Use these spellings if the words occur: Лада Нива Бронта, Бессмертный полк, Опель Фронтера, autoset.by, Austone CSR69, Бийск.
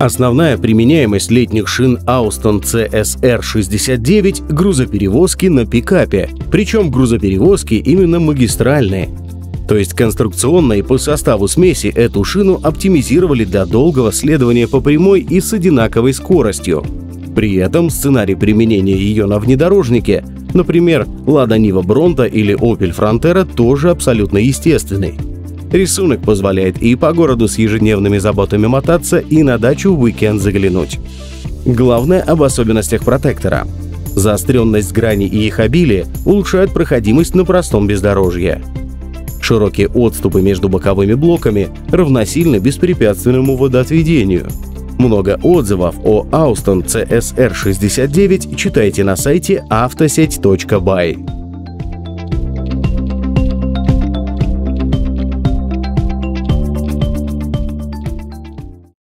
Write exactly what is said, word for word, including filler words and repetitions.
Основная применяемость летних шин Austone си эс эр шестьдесят девять – грузоперевозки на пикапе, причем грузоперевозки именно магистральные. То есть конструкционно и по составу смеси эту шину оптимизировали для долгого следования по прямой и с одинаковой скоростью. При этом сценарий применения ее на внедорожнике, например, Лада Нива Бронта или Опель Фронтера, тоже абсолютно естественный. Рисунок позволяет и по городу с ежедневными заботами мотаться, и на дачу в уикенд заглянуть. Главное об особенностях протектора. Заостренность граней и их обилие улучшают проходимость на простом бездорожье. Широкие отступы между боковыми блоками равносильны беспрепятственному водоотведению. Много отзывов о Austone си эс эр шестьдесят девять читайте на сайте автосеть точка бай.